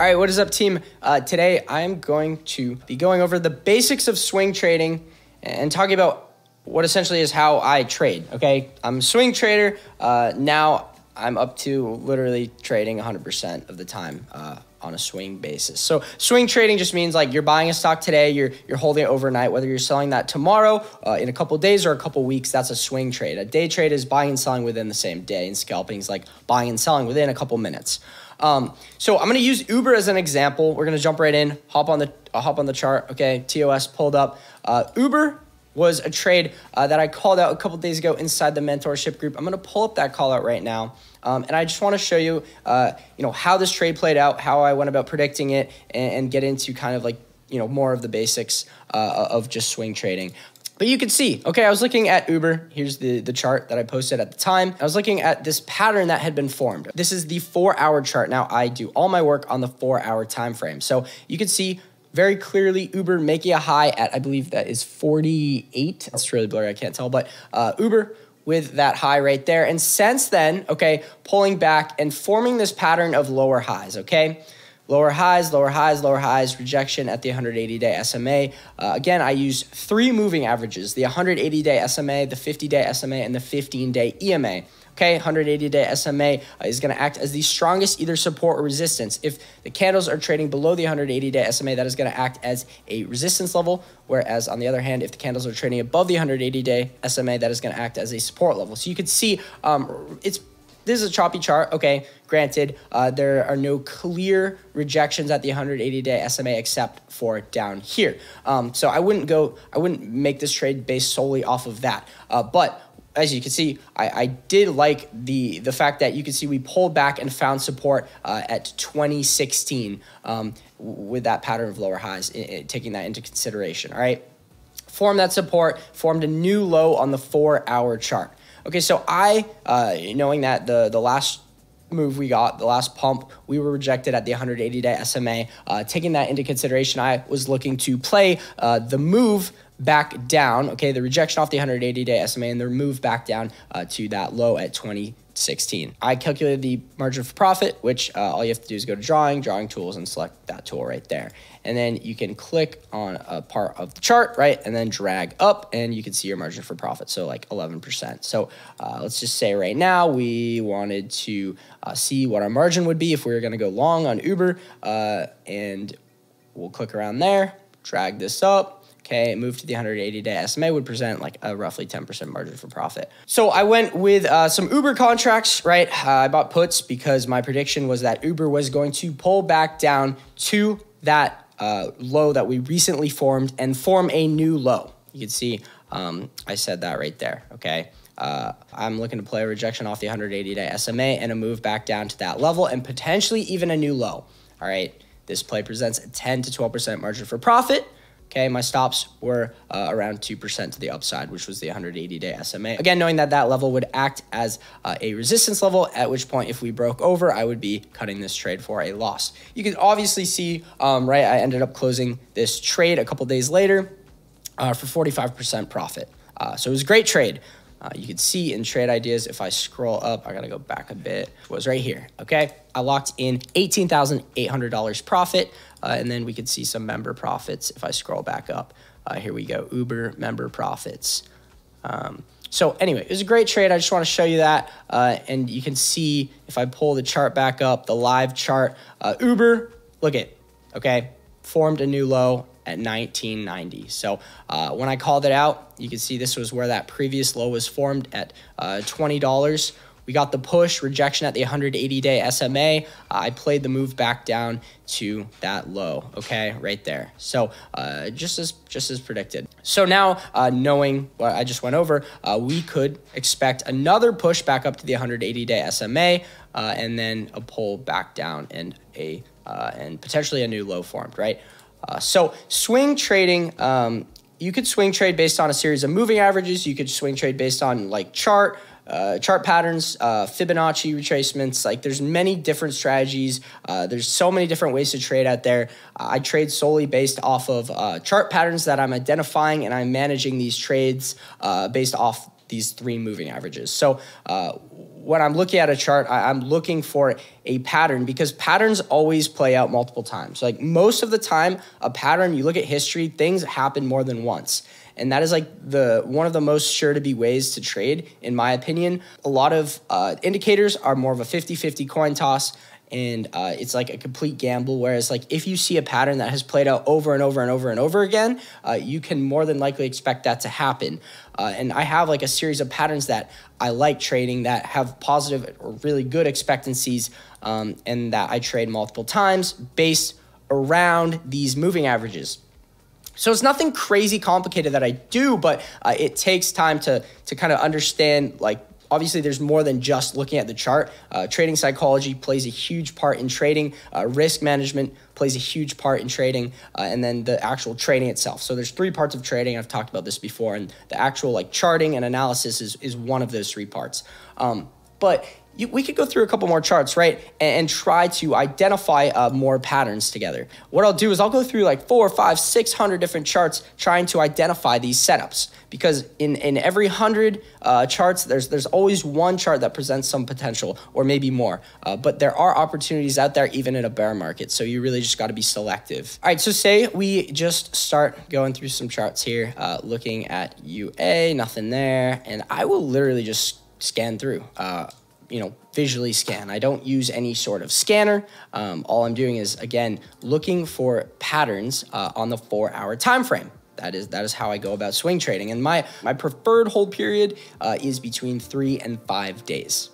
All right, what is up, team? Today, I'm going to be going over the basics of swing trading and talking about what essentially is how I trade, okay? I'm a swing trader. Now I'm up to literally trading 100% of the time on a swing basis. So swing trading just means like you're buying a stock today, you're holding it overnight, whether you're selling that tomorrow, in a couple days or a couple weeks, that's a swing trade. A day trade is buying and selling within the same day, and scalping is like buying and selling within a couple minutes. So I'm gonna use Uber as an example. We're gonna jump right in, hop on the chart, okay? TOS pulled up. Uber was a trade that I called out a couple days ago inside the mentorship group. I'm gonna pull up that call out right now. And I just wanna show you, you know, how this trade played out, how I went about predicting it, and get into kind of like, you know, more of the basics of just swing trading. But you can see, okay, I was looking at Uber. Here's the chart that I posted at the time. I was looking at this pattern that had been formed. This is the 4-hour chart. Now I do all my work on the 4-hour time frame. So you can see very clearly Uber making a high at, I believe that is 48. That's really blurry, I can't tell, but Uber with that high right there. And since then, okay, pulling back and forming this pattern of lower highs, okay? Lower highs, lower highs, lower highs, rejection at the 180-day SMA. Again, I use three moving averages, the 180-day SMA, the 50-day SMA, and the 15-day EMA. Okay, 180-day SMA is gonna act as the strongest either support or resistance. If the candles are trading below the 180-day SMA, that is gonna act as a resistance level, whereas on the other hand, if the candles are trading above the 180-day SMA, that is gonna act as a support level. So you can see this is a choppy chart, okay, granted, there are no clear rejections at the 180-day SMA except for down here. So I wouldn't make this trade based solely off of that. But as you can see, I did like the fact that you can see we pulled back and found support at 2016 with that pattern of lower highs, taking that into consideration, all right? Formed that support, formed a new low on the 4-hour chart. Okay, so I, knowing that the last move we got, the last pump, we were rejected at the 180-day SMA. Taking that into consideration, I was looking to play the move back down, okay, the rejection off the 180-day SMA and the move back down to that low at 2016. I calculated the margin for profit, which all you have to do is go to drawing tools and select that tool right there. And then you can click on a part of the chart, right? And then drag up and you can see your margin for profit. So like 11%. So let's just say right now, we wanted to see what our margin would be if we were gonna go long on Uber, and we'll click around there, drag this up. Okay, move to the 180-day SMA would present like a roughly 10% margin for profit. So I went with some Uber contracts, right? I bought puts because my prediction was that Uber was going to pull back down to that low that we recently formed and form a new low. You can see I said that right there, okay? I'm looking to play a rejection off the 180-day SMA and a move back down to that level and potentially even a new low, all right? This play presents a 10 to 12% margin for profit. Okay, my stops were around 2% to the upside, which was the 180-day SMA. Again, knowing that that level would act as a resistance level, at which point if we broke over, I would be cutting this trade for a loss. You can obviously see, right, I ended up closing this trade a couple days later for 45% profit. So it was a great trade. You can see in trade ideas, if I scroll up, I gotta go back a bit, was right here, okay? I locked in $18,800 profit, and then we could see some member profits. If I scroll back up, here we go, Uber member profits. So anyway, it was a great trade. I just wanna show you that, and you can see, if I pull the chart back up, the live chart, Uber, look it, okay? Formed a new low at 1990. So when I called it out, you can see this was where that previous low was formed at $20. We got the push, rejection at the 180-day SMA. I played the move back down to that low, okay, right there. So just as predicted. So now, knowing what I just went over, we could expect another push back up to the 180-day SMA, and then a pull back down and a and potentially a new low formed, right? So swing trading, you could swing trade based on a series of moving averages. You could swing trade based on like chart patterns, Fibonacci retracements. Like there's many different strategies. There's so many different ways to trade out there. I trade solely based off of chart patterns that I'm identifying, and I'm managing these trades based off these three moving averages. So when I'm looking at a chart, I'm looking for a pattern, because patterns always play out multiple times. Like most of the time, a pattern, you look at history, things happen more than once. And that is like one of the most sure to be ways to trade, in my opinion. A lot of indicators are more of a 50-50 coin toss, and it's like a complete gamble. Whereas like if you see a pattern that has played out over and over and over and over again, you can more than likely expect that to happen. And I have like a series of patterns that I like trading that have positive or really good expectancies, and that I trade multiple times based around these moving averages. So it's nothing crazy complicated that I do, but it takes time to kind of understand, like, obviously there's more than just looking at the chart. Trading psychology plays a huge part in trading. Risk management plays a huge part in trading, and then the actual trading itself. So there's three parts of trading. I've talked about this before, and the actual like charting and analysis is one of those three parts. But we could go through a couple more charts, right? And try to identify more patterns together. What I'll do is I'll go through like 400, 500, 600 different charts trying to identify these setups, because in every 100 charts, there's always one chart that presents some potential or maybe more, but there are opportunities out there even in a bear market. So you really just got to be selective. All right, so say we just start going through some charts here, looking at UA, nothing there. And I will literally just scan through, you know, visually scan. I don't use any sort of scanner. All I'm doing is, again, looking for patterns on the 4-hour time frame. That is how I go about swing trading. And my preferred hold period is between 3 and 5 days.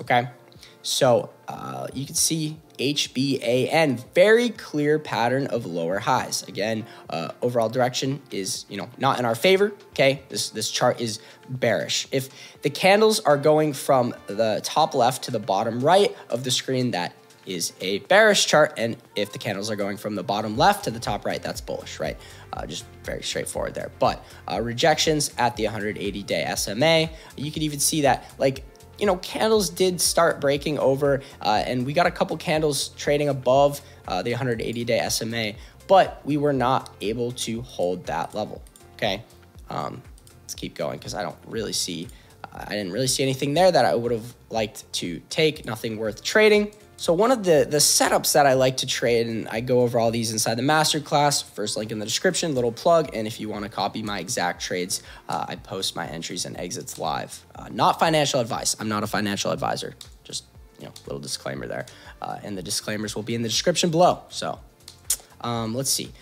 Okay, so you can see HBAN, very clear pattern of lower highs. Again, overall direction is, you know, not in our favor. Okay, this chart is bearish. If the candles are going from the top left to the bottom right of the screen, that is a bearish chart. And if the candles are going from the bottom left to the top right, that's bullish, right? Just very straightforward there. But rejections at the 180-day SMA, you can even see that, like, you know, candles did start breaking over, and we got a couple candles trading above the 180-day SMA, but we were not able to hold that level. Okay, let's keep going, because I didn't really see anything there that I would have liked to take, nothing worth trading. So one of the setups that I like to trade, and I go over all these inside the masterclass, first link in the description, little plug. And if you want to copy my exact trades, I post my entries and exits live. Not financial advice. I'm not a financial advisor. Just, you know, little disclaimer there. And the disclaimers will be in the description below. So let's see.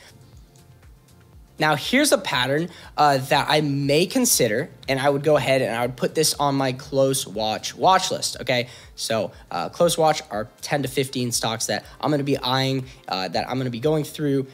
Now here's a pattern that I may consider, and I would go ahead and I would put this on my close watch list, okay? So close watch are 10 to 15 stocks that I'm gonna be eyeing, that I'm gonna be going through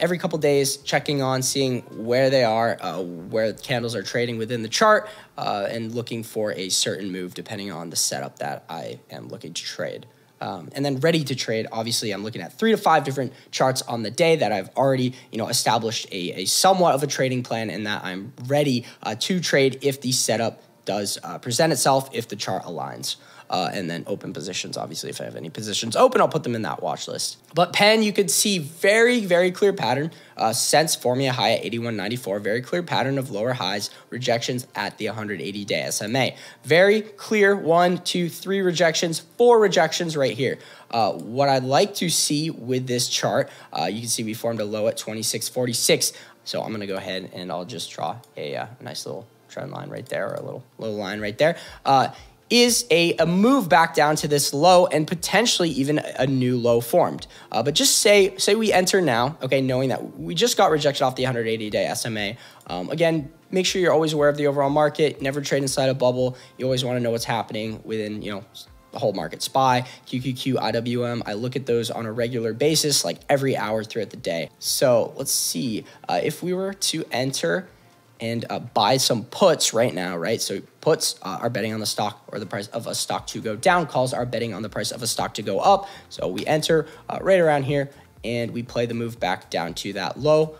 every couple days, checking on, seeing where they are, where candles are trading within the chart, and looking for a certain move depending on the setup that I am looking to trade. And then ready to trade, obviously, I'm looking at 3 to 5 different charts on the day that I've already, you know, established a somewhat of a trading plan, and that I'm ready to trade if the setup does present itself, if the chart aligns. And then open positions, obviously, if I have any positions open, I'll put them in that watch list. But Penn, you could see very, very clear pattern. Sense forming a high at 81.94, very clear pattern of lower highs, rejections at the 180-day SMA. Very clear 1, 2, 3 rejections, 4 rejections right here. What I'd like to see with this chart, you can see we formed a low at 26.46. So I'm gonna go ahead and I'll just draw a nice little trend line right there, or a little line right there. Is a move back down to this low, and potentially even a new low formed. But just say we enter now, okay, knowing that we just got rejected off the 180-day SMA. Again, make sure you're always aware of the overall market. Never trade inside a bubble. You always want to know what's happening within, you know, the whole market. SPY, QQQ, IWM. I look at those on a regular basis, like every hour throughout the day. So let's see if we were to enter and buy some puts right now, right? So puts are betting on the stock or the price of a stock to go down. Calls are betting on the price of a stock to go up. So we enter right around here, and we play the move back down to that low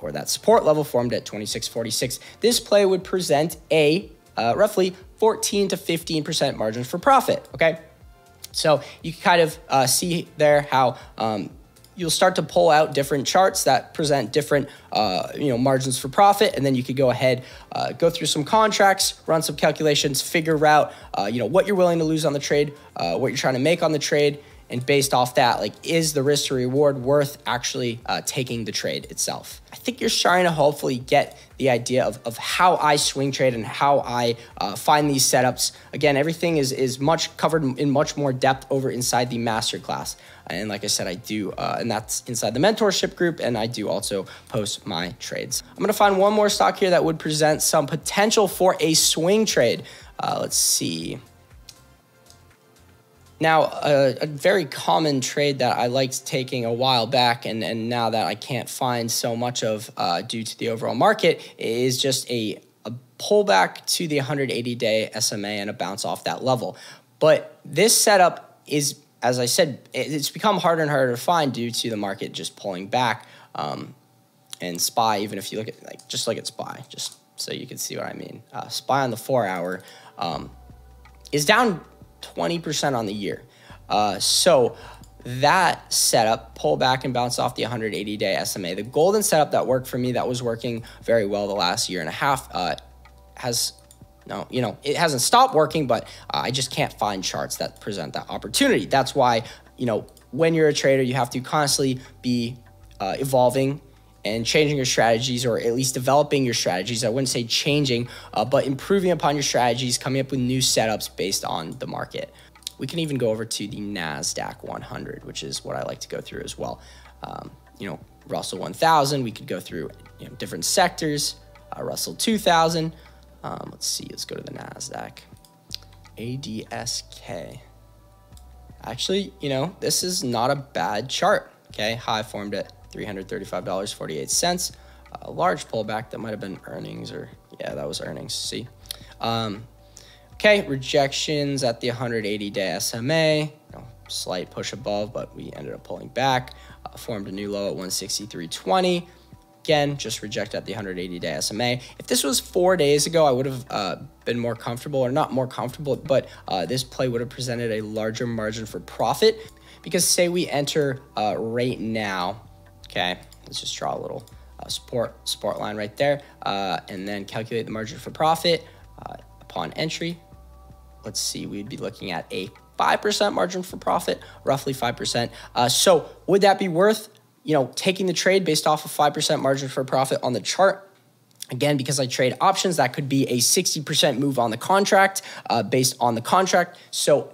or that support level formed at 26.46. This play would present a roughly 14 to 15% margin for profit, okay? So you can kind of see there how you'll start to pull out different charts that present different margins for profit, and then you could go ahead, go through some contracts, run some calculations, figure out what you're willing to lose on the trade, what you're trying to make on the trade, and based off that, like, is the risk to reward worth actually taking the trade itself? I think you're starting to hopefully get the idea of how I swing trade and how I find these setups. Again, everything is much covered in much more depth over inside the masterclass. And like I said, I do, and that's inside the mentorship group, and I do also post my trades. I'm gonna find one more stock here that would present some potential for a swing trade. Let's see. Now, a very common trade that I liked taking a while back, and now that I can't find so much of due to the overall market, is just a pullback to the 180-day SMA and a bounce off that level. But this setup is, as I said, it's become harder and harder to find due to the market just pulling back. And SPY, even if you look at, like, just look at SPY, just so you can see what I mean. SPY on the 4-hour is down 20% on the year. So that setup, pull back and bounce off the 180-day SMA, the golden setup that worked for me, that was working very well the last year and a half, it hasn't stopped working, but I just can't find charts that present that opportunity. That's why, when you're a trader, you have to constantly be evolving and changing your strategies, or at least developing your strategies. I wouldn't say changing, but improving upon your strategies, coming up with new setups based on the market. We can even go over to the NASDAQ 100, which is what I like to go through as well. Russell 1000, we could go through different sectors, Russell 2000. Let's see, let's go to the NASDAQ, ADSK. Actually, this is not a bad chart, okay? High formed at $335.48. A large pullback. That might have been earnings, or yeah, that was earnings. See, okay, rejections at the 180-day SMA. Slight push above, but we ended up pulling back. Formed a new low at 163.20. Again, just reject at the 180-day SMA. If this was 4 days ago, I would have been more comfortable, or not more comfortable, but this play would have presented a larger margin for profit, because say we enter right now. Okay, let's just draw a little support line right there, and then calculate the margin for profit upon entry. Let's see, we'd be looking at a 5% margin for profit, roughly 5%. So would that be worth, taking the trade based off of 5% margin for profit on the chart? Again, because I trade options, that could be a 60% move on the contract based on the contract. So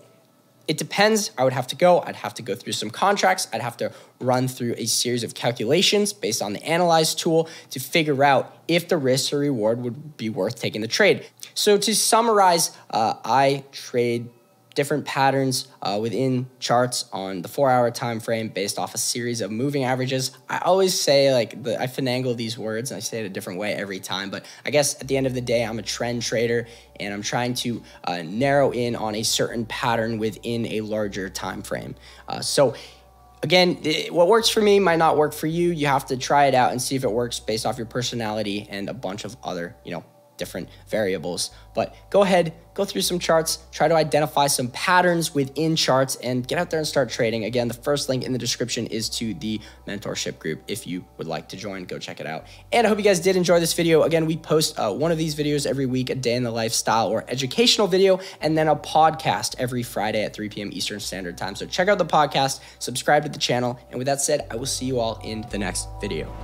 it depends. I'd have to go through some contracts. I'd have to run through a series of calculations based on the analyze tool to figure out if the risk or reward would be worth taking the trade. So to summarize, I trade different patterns within charts on the 4-hour time frame based off a series of moving averages. I always say, I finagle these words, and I say it a different way every time, but I guess at the end of the day, I'm a trend trader, and I'm trying to narrow in on a certain pattern within a larger time frame. So again, what works for me might not work for you. You have to try it out and see if it works based off your personality and a bunch of other, different variables. But go ahead, go through some charts, try to identify some patterns within charts, and get out there and start trading. Again, the first link in the description is to the mentorship group. If you would like to join, go check it out. And I hope you guys did enjoy this video. Again, we post one of these videos every week, a day in the lifestyle or educational video, and then a podcast every Friday at 3 p.m. Eastern Standard Time. So check out the podcast, subscribe to the channel. And with that said, I will see you all in the next video.